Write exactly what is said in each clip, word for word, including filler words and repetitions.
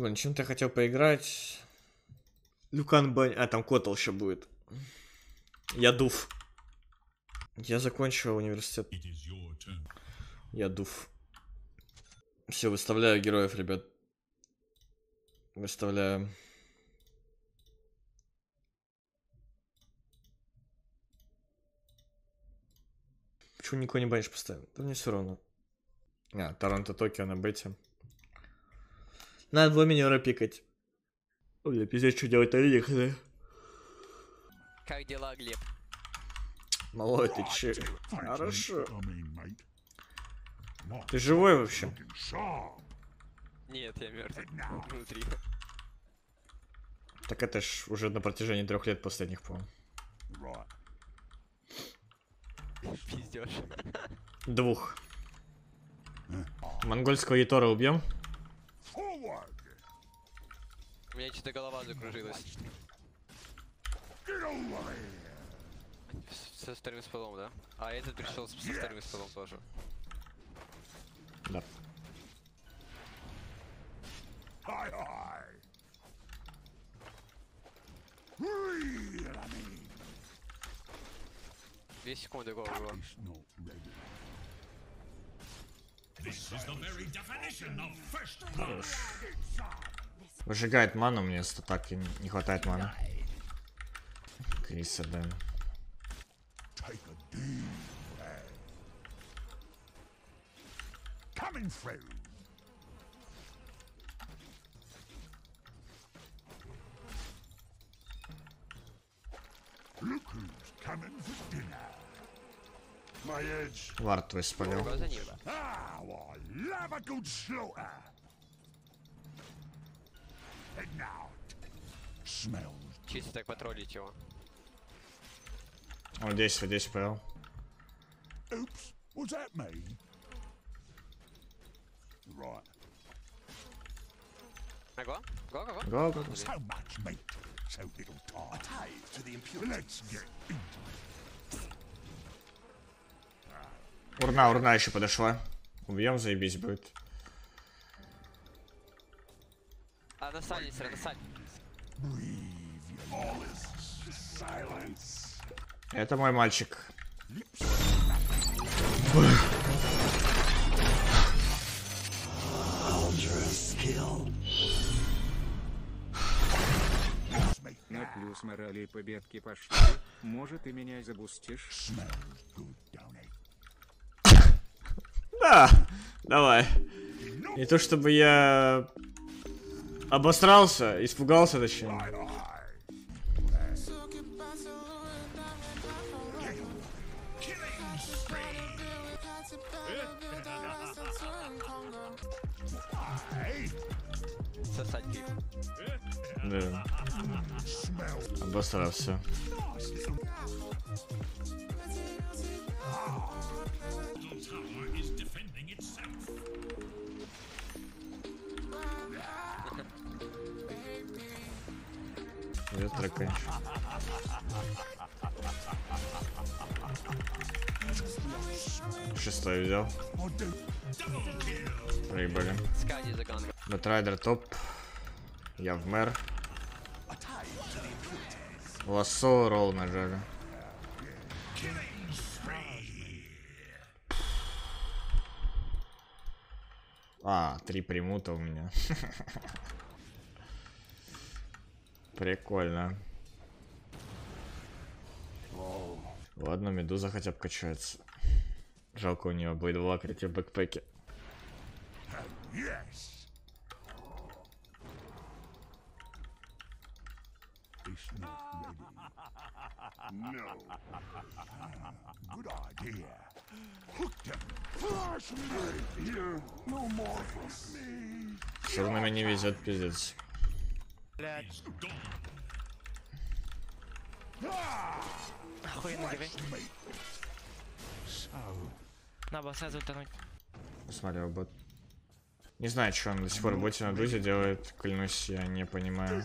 Блин, чем-то я хотел поиграть. Люкан Бань. А, там Котл еще будет. Я дуф. Я закончил университет. Я дуф. Все, выставляю героев, ребят. Выставляю. Почему никого не банишь поставил? Да мне все равно. А, Торонто, Токио на бете. Надо было минера пикать. Ой, я пиздец, что делать на линиях, да? Как дела, Глеб? Малой, ты че? Хорошо. Ты живой вообще? Нет, я мертв. Внутри. Так это ж уже на протяжении трех лет последних, по-моему. Пиздёж. Двух. Монгольского Ятора убьем. У меня что-то голова закружилась. Со вторым спалом, да? А этот пришел со вторым спалом тоже. Да. Две секунды голову. Выжигает ману, мне так и не хватает маны. Криса, да. Вард твой спалил. Чисто так потроллить его. Вот здесь, вот здесь спалил. Го-го-го. Урна, урна еще подошла. Убьем, заебись будет. А насадь, сэр, насадь. Это мой мальчик. На плюс морали победки пошли. Может, и меня забустишь? Да, давай. Не то чтобы я обосрался, испугался, точнее. Да. Обосрался. Траканчик. Шестой взял. Прибыли. Бэтрайдер топ. Я в мэр. Лассо ролл нажали. А, три примута у меня. Прикольно. Ладно, медуза хотя бы качается. Жалко, у нее будет два критика в бэкпеке. Черными не везет, пиздец. На босса затонуть. Посмотрел бот. Не знаю, что он до сих пор в боте на дузе делает, клянусь, я не понимаю.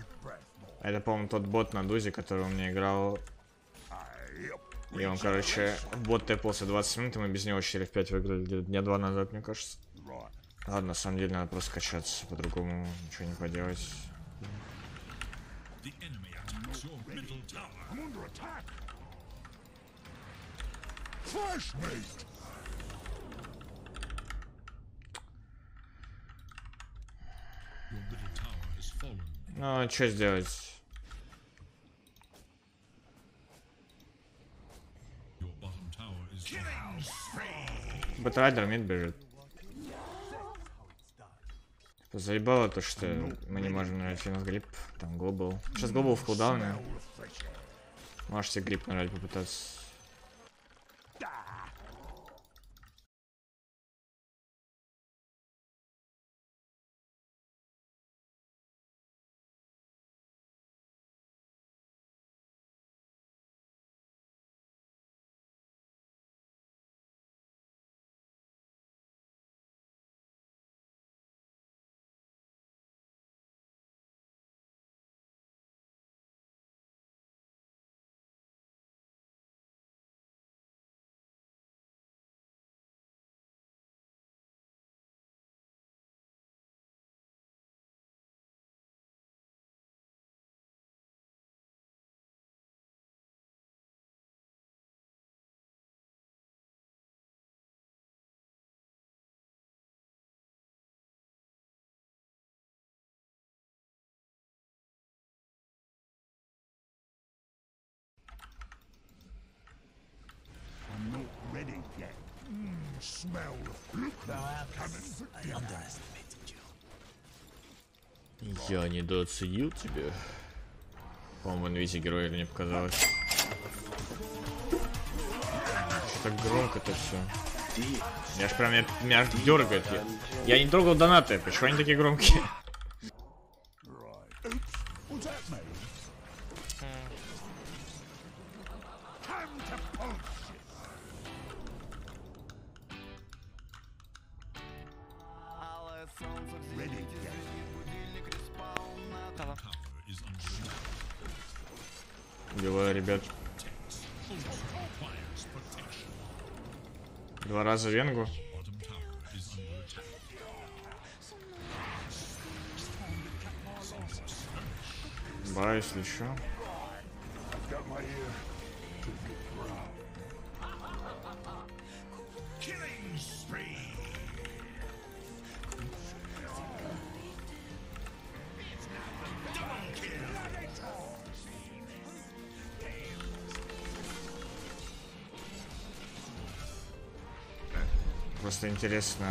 Это, по-моему, тот бот на дузе, который у меня играл. И он, короче, бот тэпался двадцать минут, и мы без него четыре в пять выиграли дня два назад, мне кажется. Ладно, на самом деле надо просто качаться, по-другому ничего не поделать. Ну, что сделать? Батрайдер мид бежит. Заебало то, что мы не можем нравиться на грипп. Там глобал. Сейчас глобал в кулдауне. Можешь себе грипп нравить попытаться. Я недооценил тебя. По-моему, инвизи героя мне показалось. Что так громко-то все. Я ж прям меня, меня аж дергает. Я, я не трогал донаты, почему они такие громкие? Убиваю, ребят. Два раза венгу. Баюсь, лечу. Просто интересно.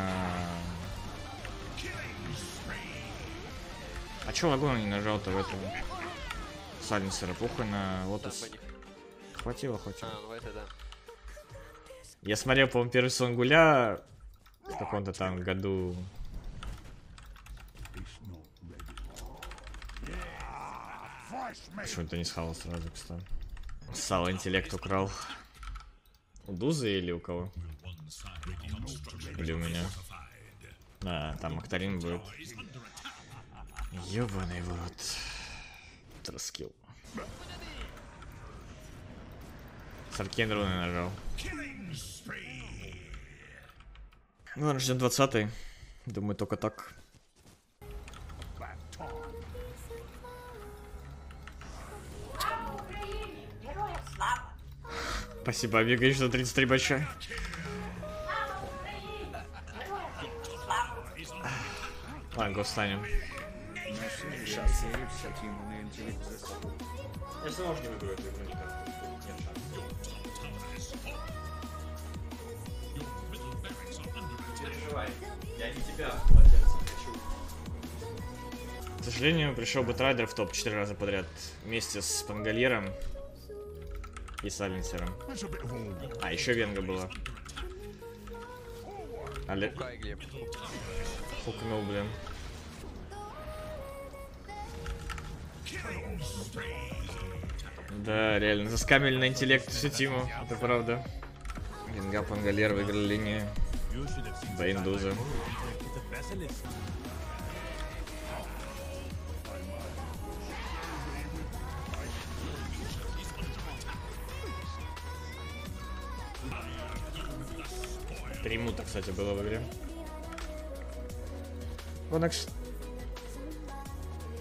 А чё лагуна не нажал-то в этом? Сайленсера похуй на лотос. Хватило, хватило. А, это, да. Я смотрел, по-моему, первый сон Гуля в каком-то там году. Почему-то не схавал сразу, кстати. Сало интеллект украл. У Дузы или у кого? Или у меня? Да, там Актарин будет. Ёбаный в рот. Траскил. Саркен руны нажал. Ну ладно, ждем двадцатый. Думаю, только так. Спасибо, Абигаэль, что тридцать три бача. Ладно, гостанем. Я все равно не выберу эту игру никак. Не переживай, я не тебя от сердца хочу. К сожалению, пришел Бэтрайдер в топ четыре раза подряд. Вместе с Пангольером и Сайленсером. А, еще Венга была. Але... Фукнул, блин. Да, реально, заскамили на интеллект всю тиму, это правда. Венга, Пангольер выиграли линию. Да, индузы. Три мута, кстати, было в игре. Он,